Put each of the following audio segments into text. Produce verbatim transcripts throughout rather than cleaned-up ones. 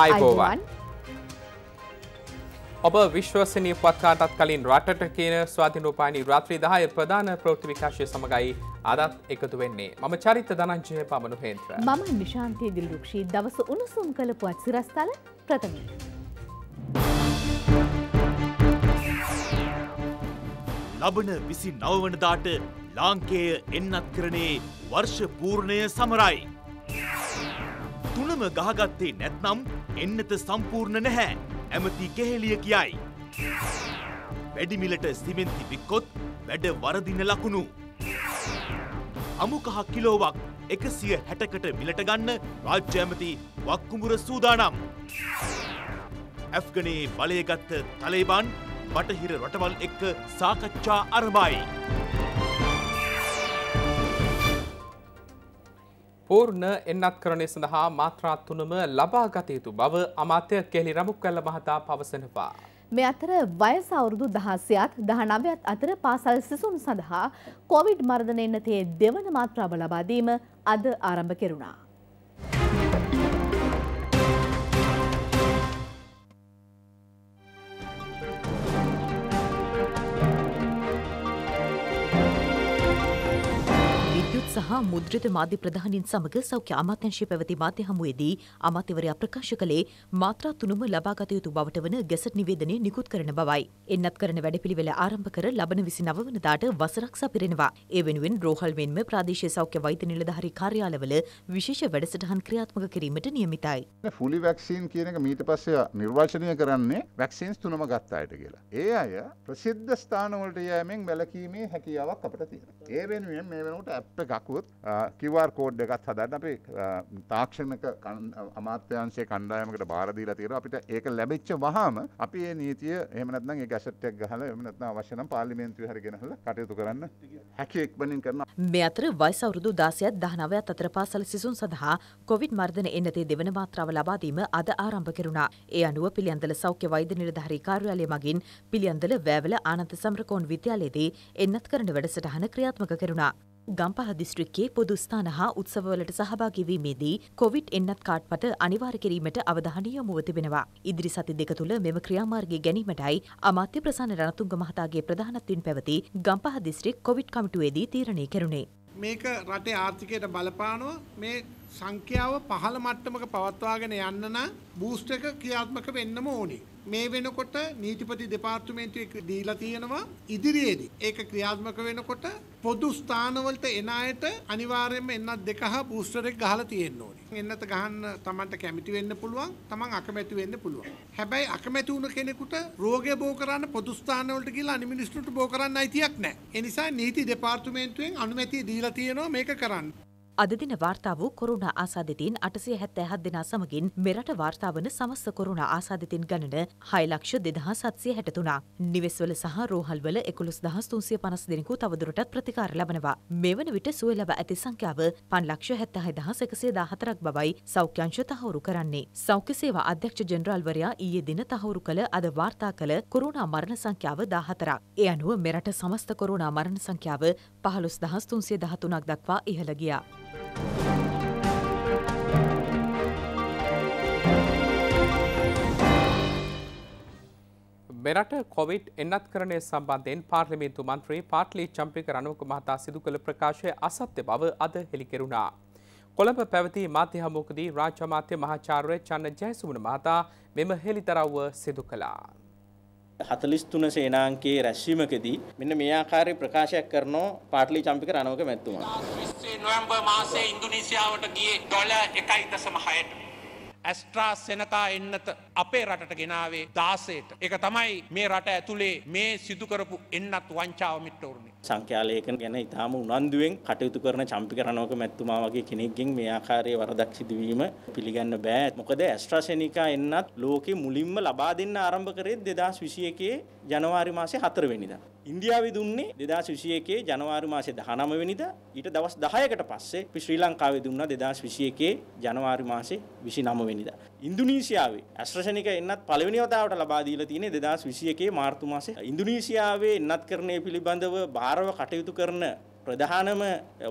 आइबोवान ඔබ විශ්වසනීය පත්කාරටත් කලින් රටට කියන ස්වාධීනෝපායනී රාත්‍රී දහය ප්‍රධාන ප්‍රවෘත්ති විකාශය සමගයි අදත් එකතු වෙන්නේ. මම චරිත දනංජය පමනු හේන්ද්‍ර. මම නිශාන්ති දිල්රුක්ෂී. දවස උණුසුම් කළ පුවත් සිරස්තල ප්‍රථමයි. ලබන විසිනව වෙනිදාට ලාංකේය එන්නත් කරනේ වර්ෂ පූර්ණය සමරයි. තුනම ගහගත්තේ නැත්නම් එන්නත සම්පූර්ණ නැහැ. ඇමති කෙහෙලිය කියයි. වැඩිමිලට සිමෙන්ති වික්කොත් වැඩ වරදින ලකුණු. අමු කහ කිලෝවක් එකසිය හැටකට මිලට ගන්න රාජ්‍ය ඇමති වක්කුඹුර සූදානම්. ඇෆ්ගනයේ බලය ගත්ත තලෙබාන් බටහිර රටවල් එක්ක සාකච්ඡා ආරම්භයි. पूर्ण एन्नत्करणे सदहा मात्रा තුනම ලබා ගත යුතු බව අමාත්‍ය කෙහෙලි රඹුක්වැල්ල මහතා පවසනවා. මේ අතර වයස අවුරුදු දහසයත් දහනවයත් අතර පාසල් සිසුන් සඳහා කොවිඩ් මර්ධන එන්නතේ දෙවන මාත්‍රාව ලබා දීම අද ආරම්භ කෙරුණා. सह मुद्रित माध्य प्रधान समग सौख्य अमात्यांशी पवती माध्य हमुयदी अमात्यवर अप्रकाश कले मात्रा तुनुम लबागतयुतु बावटवन गेसट निवेदने निकुत करन बवाई एन्नत करन වැඩපිළිවෙල ආරම්භ කර ලබන විසිනව වෙනිදාට වසරක් සපිරෙනවා. ඒ වෙනුවෙන් රෝහල් වෙන්ම ප්‍රාදේශීය සෞඛ්‍ය වෛද්‍ය නිලධාරී කාර්යාලවල විශේෂ වැඩසටහන් ක්‍රියාත්මක කිරීමට නියමිතයි. ෆුලි වැක්සින් කියන එක මීට පස්සේ නිර්වචනය කරන්නේ වැක්සින්ස් තුනම ගත්ත අයට කියලා. ඒ අය ප්‍රසිද්ධ ස්ථාන වලට යෑමෙන් වැළකීමේ හැකියාවක් අපිට තියෙනවා. ඒ වෙනුවෙන් මේ වෙනකොට ඇප් එකක් क्यूआर कोड हदारण अभी ताक्षणिक अमात्यांश कडायम भारतीय तीर अभी एक लभिच वहां अभी ये नीति हेमन पार्लिमेंट मेत्र वयस दास दहनव्या तत्रपासल सिसुन सदहा कोविड मर्दन एनते दिवन मात्राव लबादीम अद आरंभ किरुणा ए अनुव पिलियंदल सौख्य वैद्य निर्धारी कार्यालय मगिन पिलियंदल वेवल आनंद समरकोण विद्यालयदी एन्नत्करण වැඩසටහන ක්‍රියාත්මක කෙරුණා. ගම්පහ දිස්ත්‍රික්කයේ පොදු ස්ථාන හා උත්සවවලට සහභාගී වීමේදී කොවිඩ් එන්නත් කාඩ්පත අනිවාර්ය කිරීමට අවධානය යොමු වෙතිබෙනවා. ඉදිරි සති දෙක තුළ මෙම ක්‍රියාමාර්ගය ගැනීමටයි අමාත්‍ය ප්‍රසන්න රණතුංග මහතාගේ ප්‍රධානත්වයෙන් පැවති ගම්පහ දිස්ත්‍රික් කොවිඩ් කමිටුවේදී තීරණය කෙරුණේ. මේක රටේ ආර්ථිකයට බලපානවා. මේ සංඛ්‍යාව පහළ මට්ටමක පවත්වාගෙන යන්න නම් බූස්ට් එක ක්‍රියාත්මක වෙන්නම ඕනේ. මේ වෙනකොට නීතිපති දෙපාර්තමේන්තුවේ දීලා තියෙනවා ඉදිරියේදී ඒක ක්‍රියාත්මක වෙනකොට පොදු ස්ථානවලට එන අයට අනිවාර්යයෙන්ම එන්නත් දෙක හා බූස්ටර් එක ගහලා තියෙන්න ඕනේ. එන්නත් ගහන්න තමන්ට කැමති වෙන්න පුළුවන්, තමන් අකමැති වෙන්න පුළුවන්. හැබැයි අකමැති වුණ කෙනෙකුට රෝගය බෝ කරන්න පොදු ස්ථානවලට ගිහලා අනිමිනිස්ට්‍රට බෝ කරන්න අයිතියක් නැහැ. ඒ නිසා නීති දෙපාර්තමේන්තුවෙන් අනුමැතිය දීලා තියෙනවා මේක කරන්න. අද දින වාර්තා වූ කොරෝනා ආසාදිතයින් අටසිය හැත්තෑ හත් දෙනා සමගින් මෙරට වාර්තා වන සමස්ත කොරෝනා ආසාදිතයින් ගණන හය ලක්ෂ දෙදහස් හත්සිය හැටතුනක්. නිවෙස්වල සහ රෝහල්වල එකොළොස් දහස් තුන්සිය පනස් දෙනෙකු තවදුරටත් ප්‍රතිකාර ලබනවා. මේ වන විට සුවය ලබා ඇති සංඛ්‍යාව පන්සීය හැත්තෑ හයදහස් එකසිය දාහතරක් බවයි සෞඛ්‍ය අංශ තහවුරු කරන්නේ. සෞඛ්‍ය සේවා අධ්‍යක්ෂ ජෙනරාල්වරයා ඊයේ දින තහවුරු කළ අද වාර්තා කළ කොරෝනා මරණ සංඛ්‍යාව දාහතරක්. ඒ අනුව මෙරට සමස්ත කොරෝනා මරණ සංඛ්‍යාව පහළොස් දහස් තුන්සිය දහතුනක් දක්වා ඉහළ ගියා. මෙරට කොවිඩ් එන්නත්කරණය සම්බන්ධයෙන් පාර්ලිමේන්තු මන්ත්‍රී පාට්ලි චම්පික රණවක මහතා සිදු කළ ප්‍රකාශය අසත්‍ය බව අද හෙළි කෙරුණා. කොළඹ පැවති මාධ්‍ය හමුවකදී රාජ්‍ය අමාත්‍ය මහාචාර්ය චන්න ජයසුමන මහතා මෙම හෙළිදරව්ව සිදු කළා. හතළිස් තුන සේනාංකයේ රැස්වීමකදී මෙන්න මේ ආකාරයේ ප්‍රකාශයක් කරනවා පාට්ලි චම්පික රණවක මැතිතුමා. විස්ස නොවැම්බර් මාසයේ ඉන්දුනීසියාවට ගියේ ඩොලර් එකයි දශම හයකට. ඇස්ට්‍රාසෙනකා එන්නත අපේ රටට ගෙනාවේ දාසයට. ඒක තමයි මේ රට ඇතුලේ මේ සිදු කරපු එන්නත් වංචාව මිට්ටෝරුනේ. සංඛ්‍යාලේකන ගැන ඉතාම උනන්දුවෙන් කටයුතු කරන චම්පික රණවක මැතිතුමා වගේ කෙනෙක්ගෙන් මේ ආකාරයේ වරදක් සිදුවීම පිළිගන්න බෑ. මොකද ඇස්ට්‍රාසෙනිකා එන්නත් ලෝකෙ මුලින්ම ලබා දෙන්න ආරම්භ කරේ දෙදහස් විසිඑකේ ජනවාරි මාසේ හතර වෙනිදා. ඉන්දියාවේ දුන්නේ දෙදහස් විසිඑකේ ජනවාරි මාසේ දහනව වෙනිදා. ඊට දවස් දහයකට පස්සේ අපි ශ්‍රී ලංකාවේ දුන්නා දෙදහස් විසිඑකේ ජනවාරි මාසේ විසිනව වෙනිදා. ඉන්දුනීසියාවේ ඇස්ට්‍රාසෙනිකා එන්නත් පළවෙනි වතාවට ලබා දීලා තියෙන්නේ දෙදහස් විසිඑකේ මාර්තු මාසේ. ඉන්දුනීසියාවේ එන්නත්කරණය පිළිබඳව ආරව කටයුතු කරන ප්‍රධානම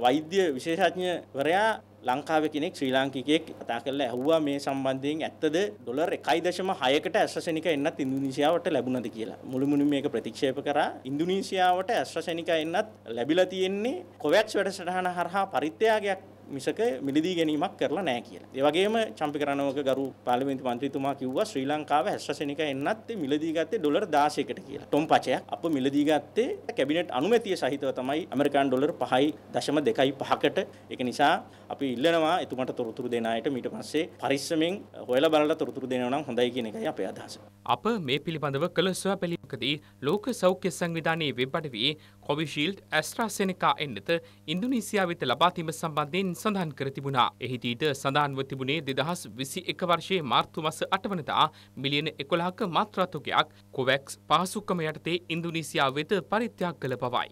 වෛද්‍ය විශේෂඥවරයා ලංකාවේ කෙනෙක් ශ්‍රී ලාංකිකයෙක් කතා කරලා ඇහුවා මේ සම්බන්ධයෙන් ඇත්තද ඩොලර් එකයි දශම හයකට ඇස්ට්‍රසෙනිකා එන්නත් ඉන්දුනීසියාවට ලැබුණාද කියලා. මුළුමනින් මේක ප්‍රතික්ෂේප කරා. ඉන්දුනීසියාවට ඇස්ට්‍රසෙනිකා එන්නත් ලැබිලා තියෙන්නේ කොවැක්ස් වැඩසටහන හරහා පරිත්‍යාගයක් මිසක මිලදී ගැනීමක් කරලා නැහැ කියලා. ඒ වගේම චම්පිකරණවක ගරු පාර්ලිමේන්තු මන්ත්‍රීතුමා කිව්වා ශ්‍රී ලංකාව ඇස්ට්‍රසෙනිකා එන්නත් මිලදී ගත්තේ ඩොලර් දාසයකට කියලා. ටොම්පචයක් අප මිලදී ගත්තේ කැබිනට් අනුමැතිය සහිතව තමයි ඇමරිකානු ඩොලර් පහයි දශම දෙකයි පහකට. ඒක නිසා අපි ඉල්ලනවා එතුමට තොරතුරු දෙන අයට ඊට පස්සේ පරිස්සමෙන් හොයලා බලලා තොරතුරු දෙනවා නම් හොඳයි කියන එකයි අපේ අදහස. අප මේ පිළිබඳව කළ සොයාපැලීමකදී ලෝක සෞඛ්‍ය සංවිධානයේ වෙබ් අඩවියේ කොවිෂීල්ඩ් ඇස්ට්‍රාසෙනිකා එන්නත ඉන්දුනීසියා වෙත ලබා දීම සම්බන්ධයෙන් සඳහන් කර තිබුණා. එහිදීට සඳහන්ව තිබුණේ දෙදහස් විසිඑක වර්ෂයේ මාර්තු මාස අට වනදා මිලියන එකොළහක මාත්‍රාතුකයක් කොවැක්ස් පහසුකම යටතේ ඉන්දුනීසියා වෙත පරිත්‍යාග කළ බවයි.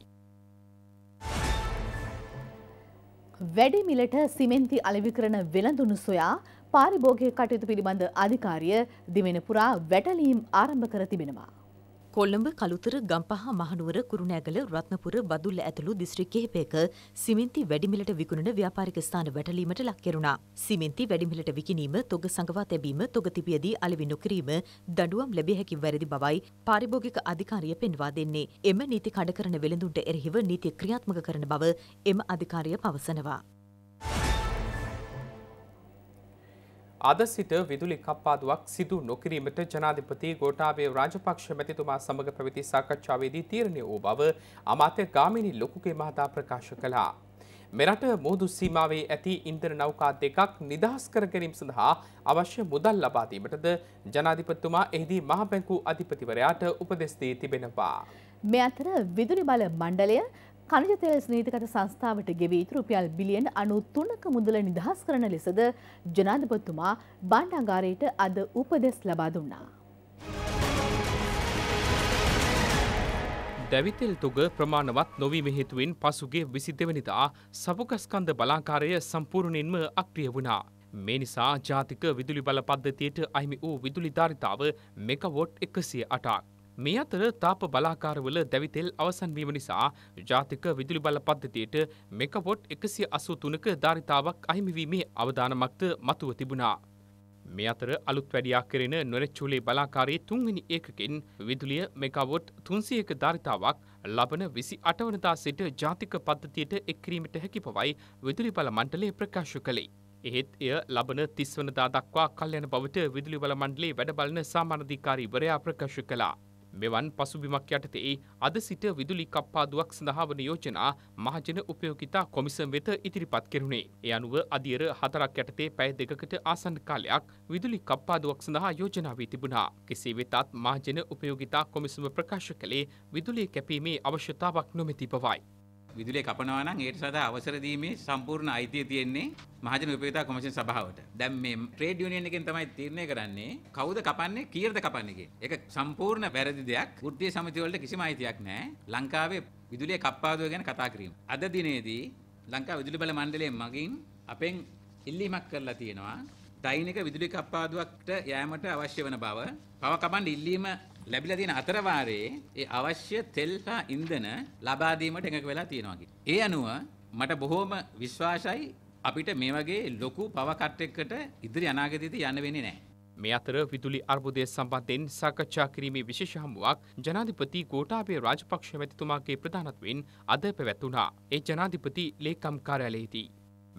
වැඩි මිලට සිමෙන්ති අලෙවිකරන වෙළඳුන් සොයා පාරිභෝගික කටයුතු පිළිබඳ අධිකාරිය දිවෙන පුරා වැටලීම් ආරම්භ කර තිබෙනවා. කොළඹ කලුතර ගම්පහ මහනුවර කුරුණෑගල රත්නපුර බදුල්ල ඇතුළු දිස්ත්‍රික් කිහිපයක සිමෙන්ති වැඩිමිලට විකුණන ව්‍යාපාරික ස්ථාන වැටලීමට ලක් කෙරුණා. සිමෙන්ති වැඩිමිලට විකිණීම, තොග සංගවා තැබීම, තොග තිබියදී අලෙවි නොකිරීම දඬුවම් ලැබිය හැකි වැරදි බවයි පාරිභෝගික අධිකාරිය පෙන්වා දෙන්නේ. එම නීති කඩ කරන වෙළඳුන්ට එරෙහිව නීති ක්‍රියාත්මක කරන බව එම අධිකාරිය පවසනවා. අද සිට විදුලි කප්පාදුවක් සිදු නොකිරීමට ජනාධිපති ගෝඨාභය රාජපක්ෂ මැතිතුමා සමග පැවති සාකච්ඡාවේදී තීරණය වූ බව අමාත්‍ය ගාමිණී ලොකුගේ මහතා ප්‍රකාශ කළා. මෙරට මුහුදු සීමාවේ ඇති ඉන්ධන නෞකා දෙකක් නිදහස් කර ගැනීම සඳහා අවශ්‍ය මුදල් ලබා දීමටද ජනාධිපතිතුමා එහිදී මහ බැංකු අධිපතිවරයාට උපදෙස් දී තිබෙනවා. මේ අතර විදුලි බල මණ්ඩලය කණජ තෙල් නීතිගත සංස්ථාවට ගෙවී රුපියල් බිලියන අනූ තුනක මුදල නිදහස් කරන ලෙසද ජනාධිපතිතුමා බණ්ඩාගාරයට අද උපදෙස් ලබා දුන්නා. දැවිතෙල් තොග ප්‍රමාණවත් නොවීම හේතුවෙන් පසුගිය විසිදෙනි වෙනිදා සපුකස්කන්ධ බලාකාරය සම්පූර්ණයෙන්ම අක්‍රිය වුණා. මේ නිසා ජාතික විදුලි බල පද්ධතියට අහිමි වූ විදුලි ධාරිතාව මෙගාවොට් එකසිය අටක්. මේ අතර තාප බලාකාරවල දැවිතෙල් අවසන් වීම නිසා ජාතික විදුලි බල පද්ධතියට මෙගාවොට් එකසිය අසූ තුනක ධාරිතාවක් අහිමිවීමේ අවදානමක්ද මතුව තිබුණා. මේ අතර අලුත් වැඩියා කෙරෙන නොරෙච්චුලේ බලාකාරයේ තුන්වෙනි ඒකකෙන් විදුලිය මෙගාවොට් තුන්සියයක ධාරිතාවක් ලබන විසි අට වනදා සිට ජාතික පද්ධතියට එක් කිරීමට හැකි බවයි විදුලි බල මණ්ඩලය ප්‍රකාශ කළේ. එහෙත් එය ලබන තිස් වනදා දක්වා කල්යන බවට විදුලි බල මණ්ඩලයේ වැඩ බලන සාමාන්‍යාධිකාරීවරයා ප්‍රකාශ කළා. මෙවන් පසුබිමක් යටතේ අද සිට විදුලි කප්පාදුවක් සඳහා වන යෝජනා මහජන උපයෝගිතා කොමිසම් වෙත ඉදිරිපත් කෙරුණේ. ඒ අනුව අදියර හතරක් යටතේ පැය දෙකකට ආසන්න කාලයක් විදුලි කප්පාදුවක් සඳහා යෝජනා වී තිබුණා. කෙසේ වෙතත් මහජන උපයෝගිතා කොමිසම ප්‍රකාශ කළේ විදුලිය කැපීමේ අවශ්‍යතාවක් නොමැති බවයි. විදුලිය කපනවා නම් ඒට සදා අවසර දීමේ සම්පූර්ණ අයිතිය තියෙන්නේ මහජන උපයෝගිතා කොමිෂන් සභාවට. දැන් මේ ට්‍රේඩ් යුනියන් එකෙන් තමයි තීරණය කරන්නේ කවුද කපන්නේ, කීයටද කපන්නේ කියන. ඒක සම්පූර්ණ වැරදි දෙයක්. වෘත්තීය සමිතිය වලට කිසිම අයිතියක් නැහැ ලංකාවේ විදුලිය කප්පාදුව ගැන කතා කිරීම. අද දිනේදී ලංකා විදුලි බල මණ්ඩලයේ මගින් අපෙන් ඉල්ලීමක් කරලා තියෙනවා දෛනික විදුලි කප්පාදුවකට යෑමට අවශ්‍ය වෙන බව. පව කපන්න ඉල්ලීම ලැබිලා තියෙන අතර වාරයේ ඒ අවශ්‍ය තෙල් හා ඉන්ධන ලබා දීමට එකඟ වෙලා තියෙනවා කි. ඒ අනුව මට බොහොම විශ්වාසයි අපිට මේ වගේ ලොකු පව කට් එකකට ඉදිරි අනාගතයේදී යන්න වෙන්නේ නැහැ. මේ අතර විදුලි අර්බුදය සම්බන්ධයෙන් සාකච්ඡා කිරීමේ විශේෂ හමුවක් ජනාධිපති ගෝඨාභය රාජපක්ෂ මැතිතුමාගේ ප්‍රධානත්වයෙන් අද පැවැත්ුණා. ඒ ජනාධිපති ලේකම් කාර්යාලයේදී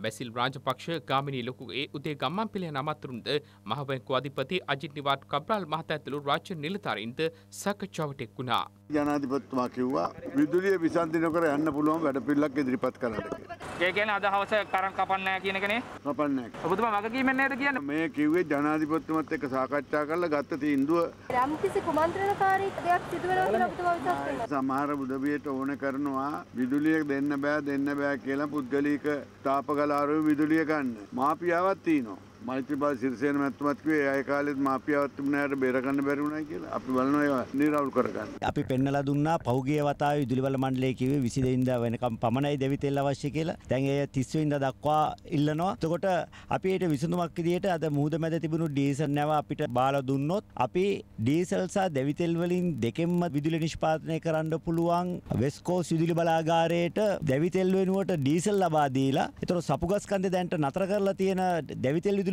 බැසිල් රාජපක්ෂ ගාමිණී ලොකුගේ උදේ ගම්මන් පිළියන අමාත්‍යරුන්ද මහ බැංකු අධිපති අජිත් නිවාඩ් කබ්‍රාල් මහතා ඇතුළු රාජ්‍ය නිලධාරීන්ද සාකච්ඡාවට එක් වුණා. ජනාධිපතිතුමා කිව්වා විදුලිය විසන්ධි නොකර යන්න පුළුවන් වැඩපිළිවෙලක් ඉදිරිපත් කරන්න කියලා. ඒ කියන්නේ අද හවස කරන් කපන්නේ නැහැ කියන එකනේ. කපන්නේ නැහැ. ඔබතුමා වගකීමෙන් නේද කියන්නේ? මේ කිව්වේ ජනාධිපතිතුමත් එක්ක සාකච්ඡා කරලා ගත්ත තීන්දුව. යම්කිසි කුමන්ත්‍රණකාරී දෙයක් සිදු වෙනවා කියලා ඔබතුමා විශ්වාස කරනවා. සමහර උදවියට ඕන කරනවා විදුලිය දෙන්න බෑ දෙන්න බෑ කියලා පුද්ගලික තාප විදුලිය ගන්න මාපියාවක් තියෙනවා. मैत्रीपाल सिरसेन महत्वपूर्ण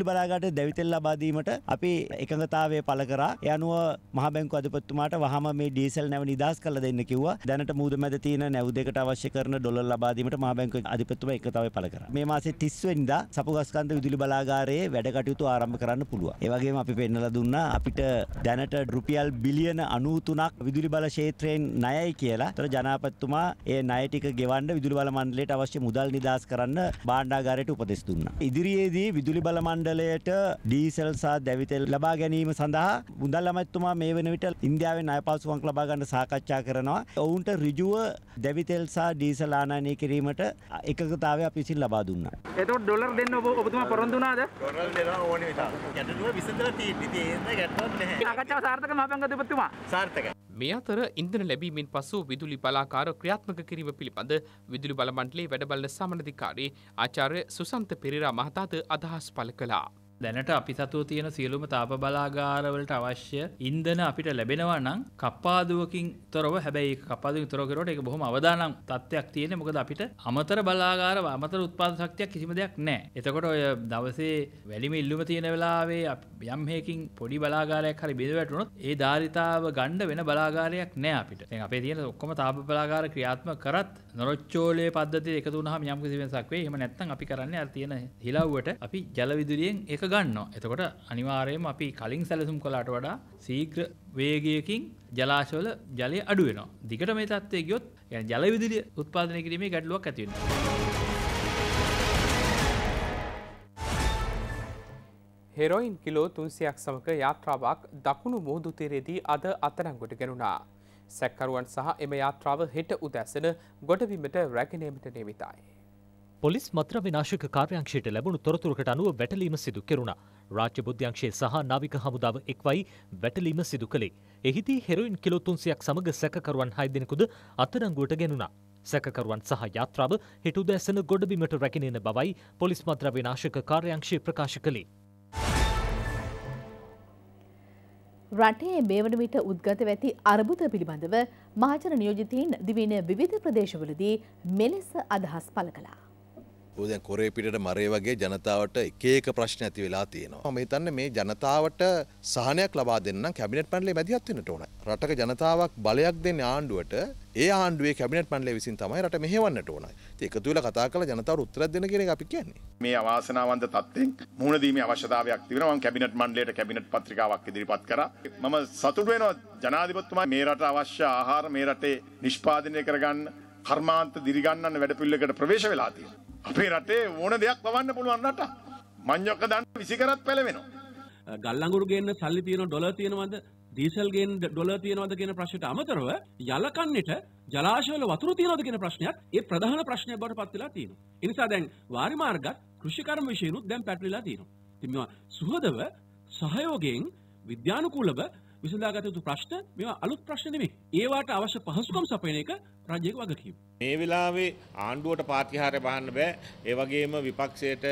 बलागाटे देवितेल्ला बादीमट අපි එකඟතාවය පළ කරා ඒ අනුව මහ බැංකුව අධිපතිතුමාට වහාම මේ ඩීසල් නැව නිදහස් කරලා දෙන්න කිව්වා. දැනට මුහුද මැද තියෙන නැව් දෙකට අවශ්‍ය කරන ඩොලර් ලබා දීමට මහ බැංකුවේ අධිපතිතුමා එකඟතාවය පළ කරා. මේ මාසේ තිස් වෙනිදා සපුගස්කන්ධ විදුලි බලාගාරයේ වැඩ කටයුතු ආරම්භ කරන්න පුළුවන්. ඒ වගේම අපි පෙන්නලා දුන්නා අපිට දැනට රුපියල් බිලියන අනූවතුනක් විදුලි බල ක්ෂේත්‍රයෙන් ණයයි කියලා. ඒතර ජනාධිපතිතුමා ඒ ණය ටික ගෙවන්න විදුලි බල මණ්ඩලයට අවශ්‍ය මුදල් නිදහස් කරන්න භාණ්ඩාගාරයට උපදෙස් දුන්නා. ඉදිරියේදී විදුලි බල මණ්ඩලයට ඩීසල් සහ දැවිතෙල් ලබා ගැනීම සඳහා මුදල් අමාත්‍යතුමා මේ වෙන විට ඉන්දියාවේ ණය පාසුවක් ලබා ගන්න සාකච්ඡා කරනවා. ඔවුන්ට ඍජුව දැවිතෙල් සහ ඩීසල් ආනයනය කිරීමට එකඟතාවය අපි විසින් ලබා දුන්නා. එතකොට ඩොලර් දෙන්න ඔබ ඔබතුමා පොරොන්දු වුණාද? ඩොලර් දෙනවා ඕනේ විතරයි. ගැටලුව විසඳලා තියෙන්නේ. ඉතින් ඒක ගැටලුවක් නැහැ. සාකච්ඡාව සාර්ථකයි මහබැංකුව අධිපතිතුමා. සාර්ථකයි. මේ අතර ඉන්ධන ලැබීමෙන් පසු විදුලි බලාකාර ක්‍රියාත්මක කිරීම පිළිබඳ විදුලි බල මණ්ඩලයේ වැඩ බලන සමනධිකාරී ආචාර්ය සුසන්ත පෙරේරා මහතාද අදහස් පළ කළා. දැනට අපි සතුව තියෙන සියලුම තාප බලාගාරවලට අවශ්‍ය ඉන්ධන අපිට ලැබෙනවා නම් කප්පාදුවකින් තොරව. හැබැයි ඒක කප්පාදුවකින් තොරව කරනකොට ඒක බොහොම අවදානම් තත්ත්වයක් තියෙන්නේ. මොකද අපිට අමතර බලාගාර අමතර උත්පාදන ශක්තියක් කිසිම දෙයක් නැහැ. එතකොට ඔය දවසේ වැලිම ඉල්ලුම තියෙන වෙලාවේ යම් හේකින් පොඩි බලාගාරයක් හරි බිඳ වැටුනොත් ඒ ධාරිතාව ගන්න වෙන බලාගාරයක් නැහැ අපිට. දැන් අපේ තියෙන ඔක්කොම තාප බලාගාර ක්‍රියාත්මක කරත් නොරොච්චෝලේ පද්ධතිය එකතු වුණාම යම් කිසි වෙනසක් වෙයි. එහෙම නැත්නම් අපි කරන්නේ අර තියෙන හිලව්වට අපි ජල විදුලියෙන් ඒක ගන්නවා. එතකොට අනිවාර්යයෙන්ම අපි කලින් සැලසුම් කළාට වඩා ශීඝ්‍ර වේගයකින් ජලාශවල ජලය අඩු වෙනවා. දිගට මේ තත්ත්වයේ ගියොත් يعني ජල විදුලිය උත්පාදනය කිරීමේ ගැටලුවක් ඇති වෙනවා. හෙරොයින් කිලෝ තුන්සියයක් සමග යාත්‍රාවක් දකුණු මුහුදු තීරයේදී අද අත්අඩංගුවට ගැනුණා. සැකකරුවන් සහ එම යාත්‍රාව හෙට උදෑසන ගොඩබිමට රැගෙන යාමට නියමිතයි. පොලිස් මත්ද්‍රව්‍ය විනාශක කාර්යාංශයට ලැබුණු තොරතුරකට අනුව වැටලීම සිදු කෙරුණා. රාජ්‍ය බුද්ධ්‍යංශය සහ නාවික හමුදාව එක්වයි වැටලීම සිදු කළේ. එහිදී හෙරොයින් කිලෝ තුන්සියයක් සමග සැකකරුවන් හය දෙනෙකුද අත්අඩංගුවට ගෙනුණා. සැකකරුවන් සහ යාත්‍රාව හෙට උදෑසන ගොඩබිමට රැගෙන එන බවයි පොලිස් මත්ද්‍රව්‍ය විනාශක කාර්යාංශය ප්‍රකාශ කළේ. රටේ මේ වන විට උද්ගත වෙති අර්බුද පිළිබඳව මහජන නියෝජිතයින් දිවින විවිධ ප්‍රදේශවලදී මෙලෙස අදහස් පළ කළා. දැන් කොරේ පිටට මරේ වගේ ජනතාවට එක එක ප්‍රශ්න ඇති වෙලා තියෙනවා. මම හිතන්නේ මේ ජනතාවට සහනයක් ලබා දෙන්න නම් කැබිනට් මණ්ඩලයේ මැදිහත් වෙන්නට ඕන. රටක ජනතාවක් බලයක් දෙන ආණ්ඩුවට ඒ ආණ්ඩුවේ කැබිනට් මණ්ඩලය විසින් තමයි රට මෙහෙවන්නට ඕන. ඉතින් එකතු වෙලා කතා කරලා ජනතාවට උත්තරයක් දෙන්න කියන එක අපි කියන්නේ. මේ අවාසනාවන්ත තත්ත්වෙන් මුහුණ දීමේ අවශ්‍යතාවයක් තිබෙනවා. මම කැබිනට් මණ්ඩලයට කැබිනට් පත්‍රිකාවක් ඉදිරිපත් කරා. මම සතුටු වෙනවා ජනාධිපතිතුමා මේ රට අවශ්‍ය ආහාර මේ රටේ නිෂ්පාදනය කරගන්න කර්මාන්ත දිරිගන්නන වැඩපිළිවෙලකට ප්‍රවේශ වෙලා තියෙනවා. අපේ රටේ ඕන දෙයක් වවන්න පුළුවන් රට. මඤ්ඤොක්ක දාන්න විසි කරත් පළවෙනවා. ගල්ලඟුරු ගේන්න සල්ලි තියෙනව ඩොලර් තියෙනවද? ඩීසල් ගේන්න ඩොලර් තියෙනවද කියන ප්‍රශ්නයට අමතරව යලකන්නට ජලාශවල වතුර තියෙනවද කියන ප්‍රශ්නයත් ඒ ප්‍රධාන ප්‍රශ්නයක් බවට පත් වෙලා තියෙනවා. ඒ නිසා දැන් වාරි මාර්ගත් කෘෂිකර්ම විශේෂනුත් දැන් පැටලිලා තියෙනවා. ඉතින් මේවා සුහදව සහයෝගයෙන් විද්‍යානුකූලව විසඳාගත යුතු ප්‍රශ්න. මේවා අලුත් ප්‍රශ්න නෙමෙයි. ඒවට අවශ්‍ය පහසුකම් සපයන එක රජයේ වගකීම. මේ වෙලාවේ ආණ්ඩුවට ප්‍රතිහාරය වහන්න බෑ. ඒ වගේම විපක්ෂයට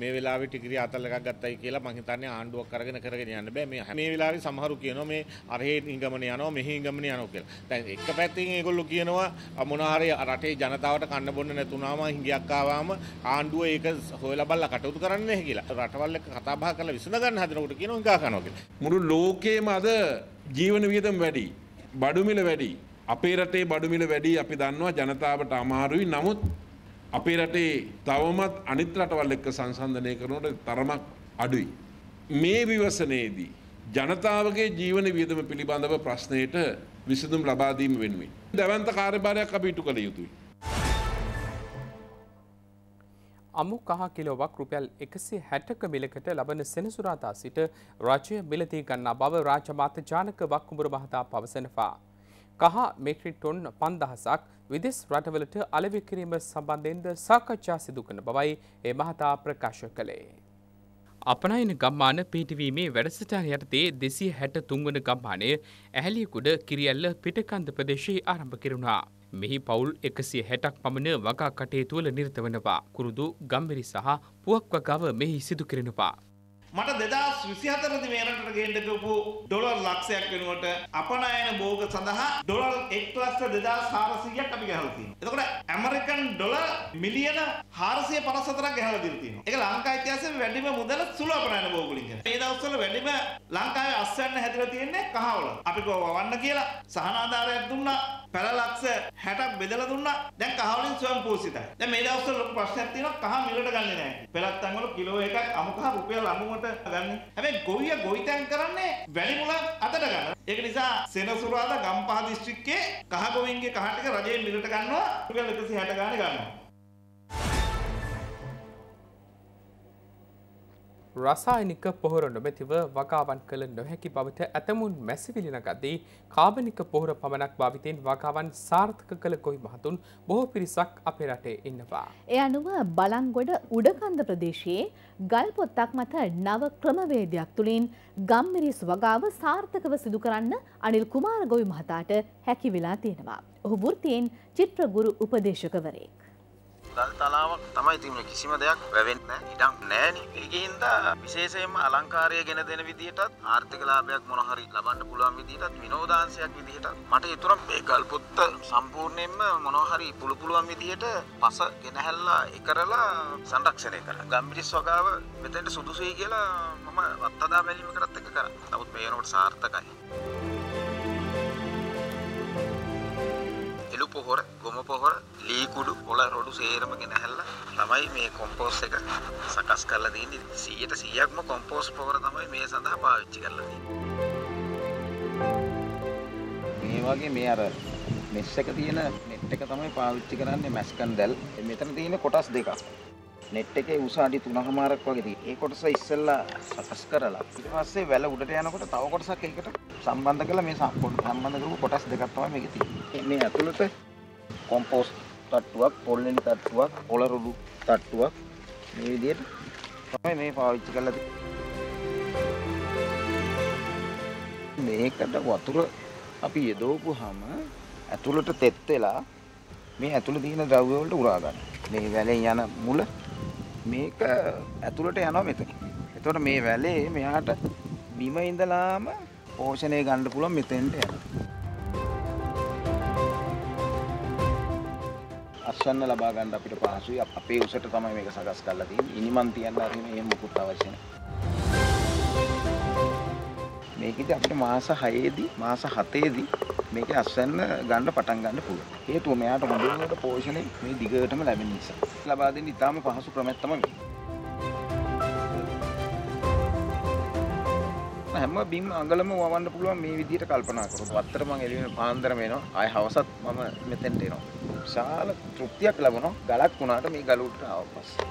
මේ වෙලාවේ ටිකිරිය අතල් එකක් ගත්තයි කියලා මම හිතන්නේ ආණ්ඩුවක් කරගෙන කරගෙන යන්න බෑ. මේ මේ වෙලාවේ සමහරු කියනවා මේ අරහේ ඉංගමන යනවා මෙහි ඉංගමන යනවා කියලා. දැන් එක පැත්තකින් ඒගොල්ලෝ කියනවා මොන හරි රටේ ජනතාවට කන්න බොන්න නැතුණාම හිඟයක් ආවම ආණ්ඩුව ඒක හොයලා බලලා කටයුතු කරන්නේ නැහැ කියලා. රටවල් එක්ක කතා බහ කරලා විසඳ ගන්න හදනකොට කියනවා හිඟා කනවා කියලා. මුළු ලෝකයේම අද ජීවන වියදම වැඩි. බඩු මිල වැඩි. අපේ රටේ බඩු මිල වැඩි අපි දන්නවා ජනතාවට අමාරුයි. නමුත් අපේ රටේ තවමත් අනිත් රටවල් එක්ක සංසන්දනය කරනකොට තරමක් අඩුයි. මේ විවසනයේදී ජනතාවගේ ජීවන වියදම පිළිබඳව ප්‍රශ්නයට විසඳුම් ලබා දීම වෙනුවෙන් දවන්ත කාර්යභාරයක් අපි ඉටු කළ යුතුයි. අමු කහ කිලෝවක් රුපියල් එකසිය හැටක මිලකට ලබන සෙනසුරාදා සිට රාජ්‍ය මිලදී ගන්නා බව රාජ්‍ය මාත්‍ය ජානක වක්කුඹුර මහතා පවසනවා. කහ මෙට්‍රික් ටොන් පන්දහසක් විදෙස් රටවලට අලෙවි කිරීම සම්බන්ධයෙන්ද සාකච්ඡා සිදු කරන බවයි ඒ මහතා ප්‍රකාශ කළේ. අපනයන ගම්මාන පිහිටවීමේ වැඩසටහන යටතේ දෙසිය හැට තුන් වන ගම්මානය ඇහැලියකුඩ කිරියල්ල පිටකන්ද ප්‍රදේශයේ ආරම්භ කෙරුණා. මෙහි පවුල් එකසිය හැටක් පමණ වගා කටයුතු වල නිරත වෙනවා. කුරුදු, ගම්බිරි සහ පුවක් වගාව මෙහි සිදු කෙරෙනවා. මට දෙදාස් විසිහතරේ මේ රටට ගෙන්න දීපු ඩොලර් ලක්ෂයක් වෙනුවට අපනයන භෝග සඳහා ඩොලර් එක් ලක්ෂ දෙදාස් හාරසියයක් අපි ගහලා තියෙනවා. එතකොට ඇමරිකන් ඩොලර් මිලියන හාරසිය පනස් හතරක් ගහලා දීලා තියෙනවා. ඒක ලංකා ඉතිහාසයේ වැඩිම මුදල සුළු අපනයන භෝග වලින් යන. මේ දවස්වල වැඩිම ලංකාවේ අස්වැන්න හැදලා තියෙන්නේ කහවල. අපි කොවවන්න කියලා සහනාධාරයක් දුන්නා. පැල ලක්ෂ හැටක් බෙදලා දුන්නා. දැන් කහවලින් ස්වයංපෝෂිතයි. දැන් මේ දවස්වල ලොකු ප්‍රශ්නයක් තියෙනවා. කහ මිලට ගන්නේ නැහැ. පෙලත්තන් වල කිලෝ එකක් අමු කහ රුපියල් අනූ හැබැයි ගොවිය ගොවිතැන් කරන්නේ වැලි මුලක් අතට ගන්න. ඒක නිසා සෙනසුරාදා ගම්පහ දිස්ත්‍රික්කයේ කහ ගොවින්ගේ කහ ටික රජයෙන් මිලට ගන්නවා රුපියල් එකසිය හැට ගානේ ගන්නවා. රසායනික පොහොර නොමැතිව වගාවන් කළ නොහැකි බවට ඇතමුන් මැසිවිලි නගද්දී කාබනික පොහොර පමණක් භාවිතයෙන් වගාවන් සාර්ථක කළ කොයි මහතුන් බොහෝ පිරිසක් අපේ රටේ ඉන්නවා. ඒ අනුව බලන්ගොඩ උඩකන්ද ප්‍රදේශයේ ගල් පොත්තක් මත නව ක්‍රමවේදයක් තුලින් ගම්මිරිස් වගාව සාර්ථකව සිදු කරන්න අනිල් කුමාරගොවි මහතාට හැකි වෙලා තියෙනවා. ඔහු වෘත්තියෙන් චිත්‍රගුරු උපදේශකවරයෙක්. ගල් තලාවක් තමයි තියෙන්නේ කිසිම දෙයක් වැවෙන්නේ නැහැ ඉඩක් නැහැ නේ. ඒකෙන්ද විශේෂයෙන්ම අලංකාරය ගෙන දෙන විදිහටත් ආර්ථික ලාභයක් මොන හරි ලබන්න පුළුවන් විදිහටත් විනෝදාංශයක් විදිහටත් මට ඒතර මේ ගල් පොත්ත සම්පූර්ණයෙන්ම මොන හරි පුළු පුළුවන් විදිහට පස ගෙනහැල්ලා ඒ කරලා සංරක්ෂණය කරලා ගම්බිරිස් වගාව මෙතෙන්ට සුදුසුයි කියලා මම වත්තදා බැලීම කරත් එක කරා. නමුත් මේ වෙනකොට සාර්ථකයි. පොහොර ගොම පොහොර ලී කුඩු පොළ රොඩු සේරම ගෙනහැල්ලා තමයි මේ කොම්පෝස්ට් එක සකස් කරලා දෙන්නේ. සියයට සියයක්ම කොම්පෝස්ට් පොහොර තමයි මේ සඳහා පාවිච්චි කරලා තියෙන්නේ. මේ වගේ මේ අර මෙස් එක තියෙන net එක තමයි පාවිච්චි කරන්නේ මැස්කන් දැල්. මෙතන තියෙන කොටස් දෙකක්. net එකේ උස අඩි තුනමාරක් වගේ තියෙන. ඒ කොටස ඉස්සෙල්ලා සකස් කරලා ඊට පස්සේ වැල උඩට යනකොට තව කොටසක් එකකට සම්බන්ධ කරලා මේ සම්බන්ධ කරපු කොටස් දෙකක් තමයි මේකේ තියෙන්නේ. මේ ඇතුළත කොම්පෝස්ට් තට්ටුවක්, පොල්ලෙන් තට්ටුවක්, පොළ රොඩු තට්ටුවක් මේ විදිහට තමයි මේ පාවිච්චි කරලා තියෙන්නේ. මේකට වතුර අපි යදවපුවාම ඇතුළට තෙත් වෙලා මේ ඇතුළේ තියෙන ද්‍රව්‍ය වලට උරා ගන්න. මේ වැලෙන් යන මුල මේක ඇතුළට යනවා මෙතන. එතකොට මේ වැලේ මෙහාට බිම ඉඳලාම පෝෂණය ගන්න පුළුවන් මෙතෙන්ට යන. අස්වැන්න ලබා ගන්න අපිට පහසුයි. අපේ උසට තමයි මේක සකස් කරලා තියෙන්නේ. ඉනිමන් තියන්න හරි මේ මොකුත් අවශ්‍ය නැහැ. මේකදී අපිට මාස හයේදී මාස හතේදී මේකේ අස්වැන්න ගන්න පටන් ගන්න පුළුවන්. හේතුව මෙයාට මුලින්ම පෝෂණය මේ දිගටම ලැබෙන නිසා. ලබා දෙන්න ඉතාම පහසු ක්‍රමයක් තමයි මේ. හැම බිම් අඟලම වවන්න පුළුවන් මේ විදිහට කල්පනා කරොත්. වත්තර මං එළිවෙන පාන්දරම එනවා. ආය හවසත් මම මෙතෙන්ට එනවා. විශාල තෘප්තියක් ලැබුණා. ගලක් වුණාට මේ ගල උඩට ආව පස්සේ.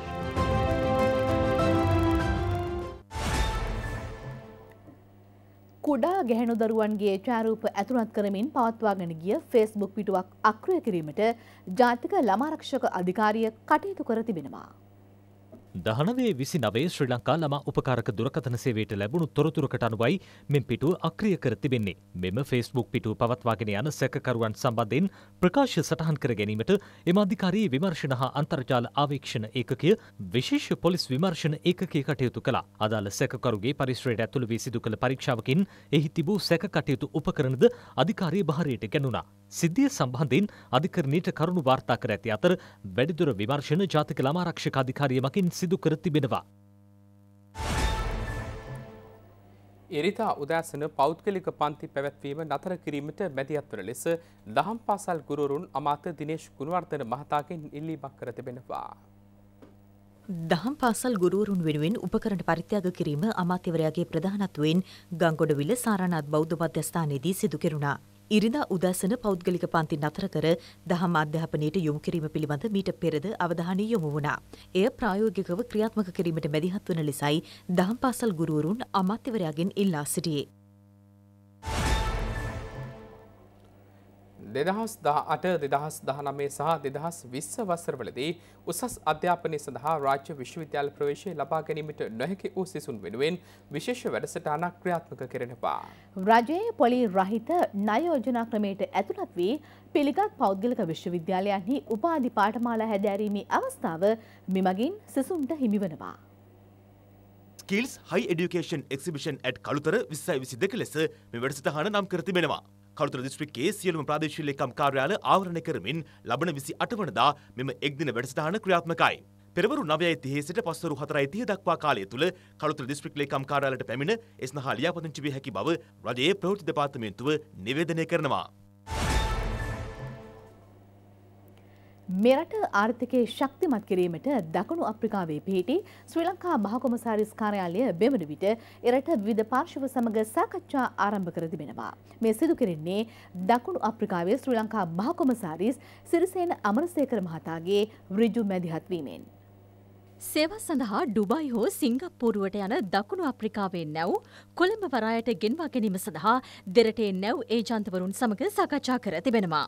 කුඩා ගැහැණු දරුවන්ගේ ඡායාරූප ඇතුළත් කරමින් පවත්වාගෙන ගිය Facebook පිටුවක් අක්‍රය කිරීමට ජාතික ළමා ආරක්ෂක අධිකාරිය කටයුතු කර තිබෙනවා. දහනවය විසිනවය ශ්‍රී ලංකා ළමා උපකාරක දුරකථන සේවයට ලැබුණු තොරතුරකට අනුවයි මෙම පිටුව අක්‍රිය කර තිබෙන්නේ. මෙම Facebook පිටුව පවත්වාගෙන යන සැකකරුවන් සම්බන්ධයෙන් ප්‍රකාශය සටහන් කර ගැනීමට එම අධිකාරී විමර්ශන හා අන්තර්ජාල ආවේක්ෂණ ඒකකය විශේෂ පොලිස් විමර්ශන ඒකකයේ කටයුතු කළා. අදාළ සැකකරුගේ පරිශ්‍රයට ඇතුළු වී සිදු කළ පරීක්ෂාවකින් එහි තිබූ සැක කටයුතු උපකරණද අධිකාරී බහරයට ගැනුණා. සිද්ධිය සම්බන්ධයෙන් අධිකරණයට කරුණු වාර්තා කර ඇති අතර වැඩිදුර විමර්ශන ජාතික ළමා ආරක්ෂක අධිකාරිය මගින් සිදු කර තිබෙනවා. එරිතා උදෑසන පෞද්ගලික පන්ති පැවැත්වීම නතර කිරීමට මැදිහත්වන ලෙස දහම් පාසල් ගුරුවරුන් අමාත්‍ය දිනේෂ් ගුණවර්ධන මහතාගෙන් ඉල්ලීමක් කර තිබෙනවා. දහම් පාසල් ගුරුවරුන් වෙනුවෙන් උපකරණ පරිත්‍යාග කිරීම අමාත්‍යවරයාගේ ප්‍රධානත්වයෙන් ගංගොඩවිල සාරානාත් බෞද්ධ මධ්‍යස්ථානයේදී සිදු කෙරුණා. ඉරිදා උදෑසන පෞද්ගලික පන්ති නතර කර දහම් අධ්‍යාපනයට යොමු කිරීම පිළිබඳ මීට පෙරද අවධානය යොමු වුණා. එය ප්‍රායෝගිකව ක්‍රියාත්මක කිරීමට මැදිහත් වන ලෙසයි දහම් පාසල් ගුරුවරුන් අමාත්‍යවරයාගෙන් ඉල්ලා සිටියේ. දෙදහස් දහ අට දෙදහස් දහනවය සහ දෙදහස් විස්ස වසරවලදී උසස් අධ්‍යාපනය සඳහා රාජ්‍ය විශ්වවිද්‍යාල ප්‍රවේශය ලබා ගැනීමට නොහැකි වූ සිසුන් වෙනුවෙන් විශේෂ වැඩසටහනක් ක්‍රියාත්මක කරනවා. රජයේ පොලි රහිත ණය යෝජනා ක්‍රමයට ඇතුළත් වී පිළිගත් පෞද්ගලික විශ්වවිද්‍යාලයන්හි උපාධි පාඨමාලා හැදෑරීමේ අවස්ථාව මෙමගින් සිසුන්ට හිමිවනවා. Skills High Education Exhibition at Kalutara විස්සයි විසිදෙක ලෙස මේ වැඩසටහන නම් කර තිබෙනවා. කළුතර දිස්ත්‍රික්කයේ සියලුම ප්‍රාදේශීය ලේකම් කාර්යාල ආවරණය කරමින් ලබන විසි අට වනදා මෙම එක් දින වැඩසටහන ක්‍රියාත්මකයි. පෙරවරු නවයයි තිහේ සිට පස්වරු හතරයි තිහේ දක්වා කාලය තුල කළුතර දිස්ත්‍රික් ලේකම් කාර්යාලයට පැමිණ ඒ සඳහා ලියාපදිංචි විය හැකි බව රජයේ ප්‍රවෘත්ති දෙපාර්තමේන්තුව නිවේදනය කරනවා. මෙරට ආර්ථිකයේ ශක්තිමත් කිරීමට දකුණු අප්‍රිකාවේ පිහිටි ශ්‍රී ලංකා මහකොමසාරිස් කාර්යාලය බෙවන විට එරට විවිධ පාර්ශව සමග සාකච්ඡා ආරම්භ කර තිබෙනවා. මේ සිදු කෙරෙන්නේ දකුණු අප්‍රිකාවේ ශ්‍රී ලංකා මහකොමසාරිස් සිරිසේන අමරසේකර මහතාගේ ඍජු මැදිහත් වීමෙන්. සේවා සඳහා ඩුබයි හෝ සිංගප්පූරුවට යන දකුණු අප්‍රිකාවේ නැව් කොළඹ වරායට ගෙන්වා ගැනීම සඳහා දෙරටේ නැව් ඒජන්තවරුන් සමග සාකච්ඡා කර තිබෙනවා.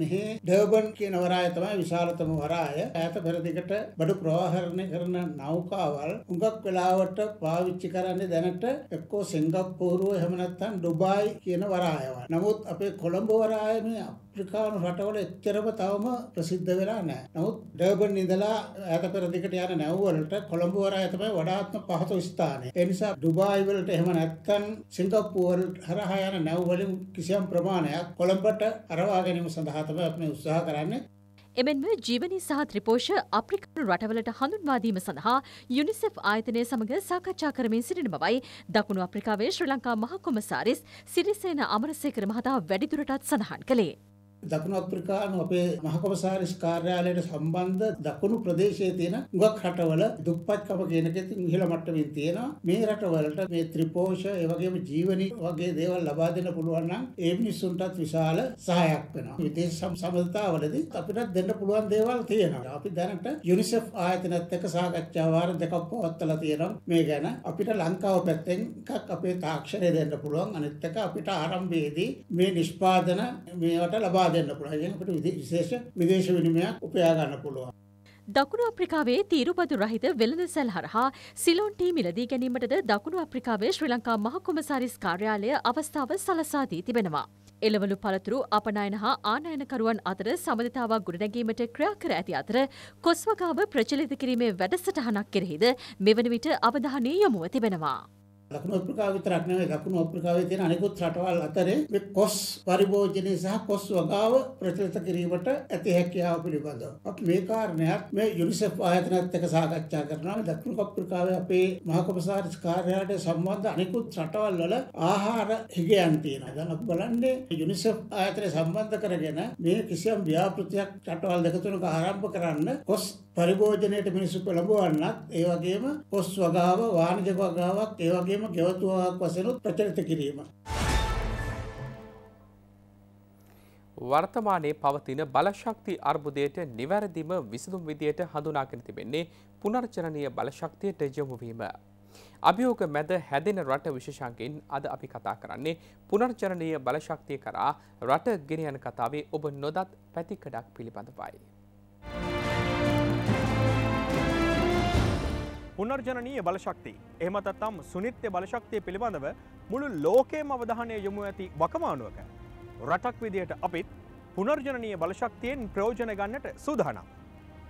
මෙහි ඩර්බන් කියන වරාය තමයි විශාලතම වරාය. ඈත පෙරදිගට බඩු ප්‍රවාහනය කරන නෞකාවල් හුඟක් වෙලාවට පාවිච්චි කරන්නේ දැනට එක්කෝ සිංගප්පූරුව එහෙම නැත්නම් ඩුබායි කියන වරායවල්. නමුත් අපේ කොළඹ වරාය මේ අප්‍රිකානු රටවල එච්චරම තවම ප්‍රසිද්ධ වෙලා නැහැ. නමුත් ඩර්බන් ඉඳලා ඈත පෙරදිගට යන නැව් වලට කොළඹ වරාය තමයි වඩාත්ම පහසු ස්ථානය. ඒ නිසා ඩුබායි වලට එහෙම නැත්නම් සිංගප්පූරු හරහා යන නැව් වලින් කිසියම් ප්‍රමාණයක් කොළඹට අරවා ගැනීම සඳහා එමෙන්ම ජීවනී සහ ත්‍රිපෝෂ අප්‍රිකානු රටවලට හඳුන්වා දීම සඳහා යුනිසෙෆ් ආයතනය සමග සාකච්ඡා කරමින් සිටින බවයි දකුණු අප්‍රිකාවේ ශ්‍රී ලංකා මහ කොමසාරිස් සිරිසේන අමරසේකර මහතා වැඩිදුරටත් සඳහන් කළේ. දකුණු අප්‍රිකානු අපේ මහකොමසාරිස් කාර්යාලයට සම්බන්ධ දකුණු ප්‍රදේශයේ තියෙන උගක් රටවල දුප්පත්කම කියන එක ඉතින් ඉහළ මට්ටමින් තියෙනවා. මේ රටවලට මේ ත්‍රිපෝෂ ඒ වගේම ජීවනී වගේ දේවල් ලබා දෙන්න පුළුවන් නම් ඒ මිනිස්සුන්ටත් විශාල සහායක් වෙනවා. විදේශ සම්බන්ධතාවලදී අපිට දෙන්න පුළුවන් දේවල් තියෙනවා. අපි දැනට යුනිසෙෆ් ආයතනයත් එක්ක සාකච්ඡා වාර දෙකක් පවත්වලා තියෙනවා මේ ගැන. අපිට ලංකාව පැත්තෙන් එකක් අපේ තාක්ෂණය දෙන්න පුළුවන්. අනිත් එක අපිට ආරම්භයේදී මේ නිෂ්පාදන මේවට ලබා දෙන්න පුළුවන්. අපිට විශේෂ විදේශ විනිමයක් උපයා ගන්න පුළුවන්. දකුණු අප්‍රිකාවේ තීරුබදු රහිත වෙළඳසැල් හරහා සිලෝන් ටී මිලදී ගැනීමටද දකුණු අප්‍රිකාවේ ශ්‍රී ලංකා මහ කොමසාරිස් කාර්යාලය අවස්ථාව සලසා දී තිබෙනවා. එළවලු පළතුරු අපනයන හා ආනයනකරුවන් අතර සමඳතාවක් ගොඩනැගීමට ක්‍රියා කර ඇති අතර කොස්වගාව ප්‍රචලිත කිරීමේ වැඩසටහනක් කෙරෙහිද මෙවන විට අවධානය යොමුව තිබෙනවා. දකුණු අප්‍රිකාව විතරක් නෙවෙයි දකුණු අප්‍රිකාවේ තියෙන අනෙකුත් රටවල් අතරේ මේ කොස් පරිභෝජනය සහ කොස් වගාව ප්‍රචලිත කිරීමට ඇති හැකියාව පිළිබඳව අපි මේ කාරණයක් මේ යුනිසෙෆ් ආයතනයත් එක්ක සාකච්ඡා කරනවා. දකුණු අප්‍රිකාවේ අපේ මහ කොමසාරිස් කාර්යාලයට සම්බන්ධ අනෙකුත් රටවල් වල ආහාර හිගයන් තියෙනවා. දැන් අපි බලන්නේ යුනිසෙෆ් ආයතනය සම්බන්ධ කරගෙන මේ කිසියම් ව්‍යාපෘතියක් රටවල් දෙක තුනක ආරම්භ කරන්න කොස් පරිභෝජනයට මිනිස්සු පෙළඹවන්නත් ඒ වගේම කොස් වගාව වාණිජ වගාවක් ඒ වගේම ගෙවතුවාක් වශයෙන් ප්‍රචලිත කිරීම. වර්තමානයේ පවතින බලශක්ති අර්බුදයට නිවැරදිම විසඳුම් විදියට හඳුනාගෙන තිබෙන්නේ පුනර්ජනනීය බලශක්තියට යොමු වීම. අභියෝග මැද හැදෙන රට විශේෂයෙන් අද අපි කතා කරන්නේ පුනර්ජනනීය බලශක්තිය කරා රට ගෙන යන කතාවේ ඔබ නොදත් පැතිකඩක් පිළිබඳවයි. පුනර්ජනනීය බලශක්ති එහෙමත් නැත්නම් සුනිත්‍ය බලශක්තිය පිළිබඳව මුළු ලෝකයේම අවධානය යොමු ඇති වකමානුවක රටක් විදියට අපිත් පුනර්ජනනීය බලශක්තියෙන් ප්‍රයෝජන ගන්නට සූදානම්.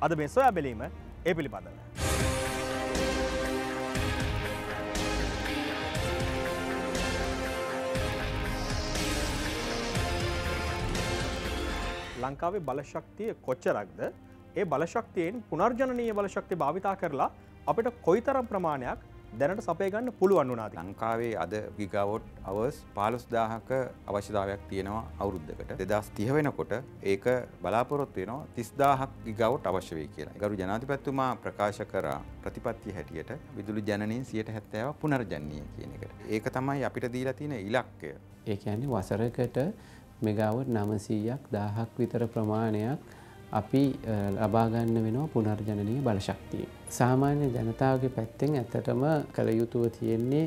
අද මේ සොයා බැලීම ඒ පිළිබඳව. ලංකාවේ බලශක්තිය කොච්චරක්ද? ඒ බලශක්තියෙන් පුනර්ජනනීය බලශක්තිය භාවිතා කරලා අපිට කොයිතරම් ප්‍රමාණයක් දැනට සපය ගන්න පුළුවන් වුණාද? ලංකාවේ අද ගිගාවොට් අවර්ස් පහළොස් දාහක අවශ්‍යතාවයක් තියෙනවා අවුරුද්දකට. දෙදහස් තිහ වෙනකොට ඒක බලාපොරොත්තු වෙනවා තිස් දාහක් ගිගාවොට් අවශ්‍ය වෙයි කියලා. ගරු ජනාධිපතිතුමා ප්‍රකාශ කරා ප්‍රතිපත්තිය හැටියට විදුලි ජනනයෙන් සියයට හැත්තෑව පුනර්ජනනීය කියන එකට. ඒක තමයි අපිට දීලා තියෙන ඉලක්කය. ඒ කියන්නේ වසරකට මෙගාවොට් නවසීයක් දාහක් විතර ප්‍රමාණයක් අපි ලබා ගන්න වෙනවා පුනර්ජනනීය බලශක්තිය. සාමාන්‍ය ජනතාවගේ පැත්තෙන් ඇත්තටම කල යුතුව තියෙන්නේ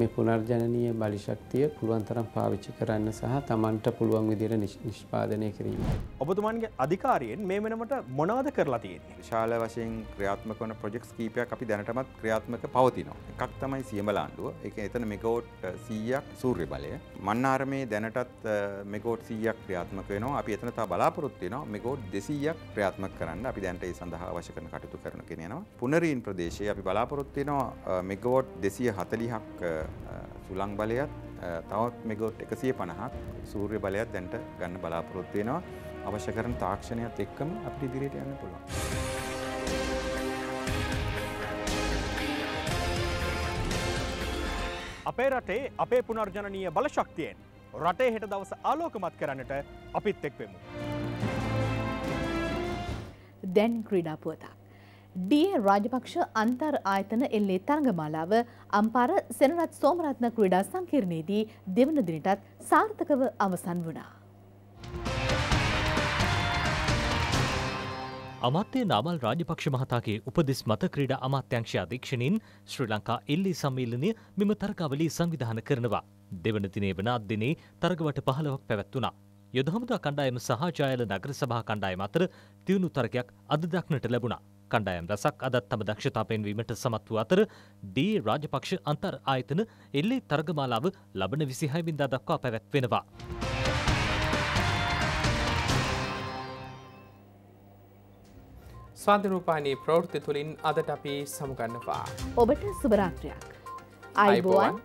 මේ පුනර්ජනනීය බලි ශක්තිය පුළුවන් තරම් පාවිච්චි කරන්න සහ Tamanට පුළුවන් විදිහට නිෂ්පාදනය කිරීම. ඔබතුමන්ගේ අධිකාරියෙන් මේ වෙනමට මොනවද කරලා තියෙන්නේ? විශාල වශයෙන් ක්‍රියාත්මක වන ප්‍රොජෙක්ට්ස් කීපයක් අපි දැනටමත් ක්‍රියාත්මක පවතිනවා. එකක් තමයි සියඹ ලාණ්ඩුව. ඒක එතන මෙගාවොට් සීයක් සූර්ය බලය. මන්නාරමේ දැනටත් මෙගාවොට් සීයක් ක්‍රියාත්මක වෙනවා. අපි එතන තව බලාපොරොත්තු වෙනවා මෙගාවොට් දෙසීයක් ක්‍රියාත්මක කරන්න. අපි දැනට ඒ සඳහා අවශ්‍ය කරන කටයුතු කරන කෙන යනවා. පුනරීන් ප්‍රදේශයේ අපි බලාපොරොත්තු වෙනවා මෙගාවොට් දෙසිය හතළිහක් සුළං බලයත් තවත් මෙගාවොට් එකසිය පනහක් සූර්ය බලයත් දැනට ගන්න බලාපොරොත්තු වෙනවා. අවශ්‍ය කරන තාක්ෂණයත් එක්කම අපිට ඉදිරියට යන්න පුළුවන්. අපේ රටේ අපේ පුනර්ජනනීය බල ශක්තියෙන් රටේ හෙට දවස ආලෝකමත් කරන්නට අපිත් එක් වෙමු. දැන් ක්‍රීඩා පුවතක්. ඩී.ඒ. රාජපක්ෂ අන්තර් ආයතන එල්ලේ තරගමාලාව අම්පාර සෙනරත් සෝමරත්න ක්‍රීඩා සංකීර්ණයේදී දෙවන දිනටත් සාර්ථකව අවසන් වුණා. අමාත්‍ය නාමල් රාජපක්ෂ මහතාගේ උපදෙස් මත ක්‍රීඩා අමාත්‍යංශ අධීක්ෂණින් ශ්‍රී ලංකා එල්ලේ සම්මේලනය මෙම තරගාවලිය සංවිධානය කරනවා. දෙවන දිනේ වන අද දිනේ තරගවට පහළවක් පැවැත්වුණා. යොදහමුදා කණ්ඩායම සහ ජයල නගර සභා කණ්ඩායම අතර තියුණු තරගයක් අද දක්නට ලැබුණා. කණ්ඩායම් රසක් අදත් තම දක්ෂතා පෙන්වීමට සමත් වූ අතර ඩී.ඒ. රාජපක්ෂ අන්තර් ආයතන එල්ලේ තරගමාලාව ලබන විසිහයවෙනිදා දක්වා පැවැත්වෙනවා. ස්වාධිරූපානී ප්‍රවෘත්ති තුළින් අදට අපි සමුගන්නවා. ඔබට සුබ රාත්‍රියක්. අයිබෝවන්.